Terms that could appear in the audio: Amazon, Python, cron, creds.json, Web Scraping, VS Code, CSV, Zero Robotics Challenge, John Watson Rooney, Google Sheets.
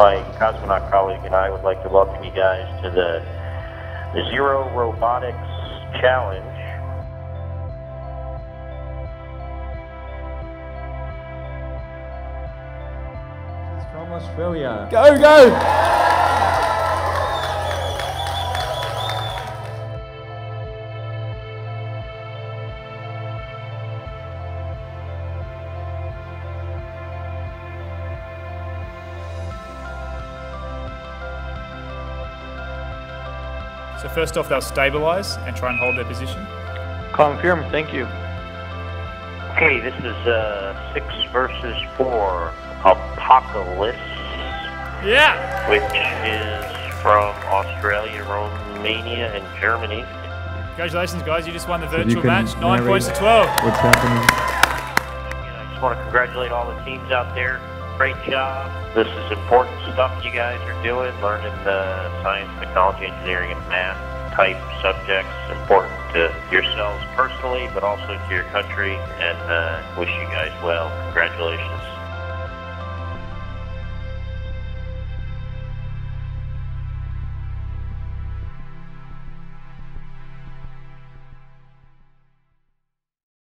my cosmonaut colleague and I would like to welcome you guys to the Zero Robotics Challenge. This is from Australia. Go, go! So first off, they'll stabilise and try and hold their position. Confirm, thank you. Okay, this is 6 versus 4 Apocalypse. Yeah! Which is from Australia, Romania and Germany. Congratulations guys, you just won the virtual match, 9 points to 12. What's happening? I just want to congratulate all the teams out there. Great job. This is important stuff you guys are doing, learning the science, technology, engineering, and math type subjects. Important to yourselves personally, but also to your country, and wish you guys well. Congratulations.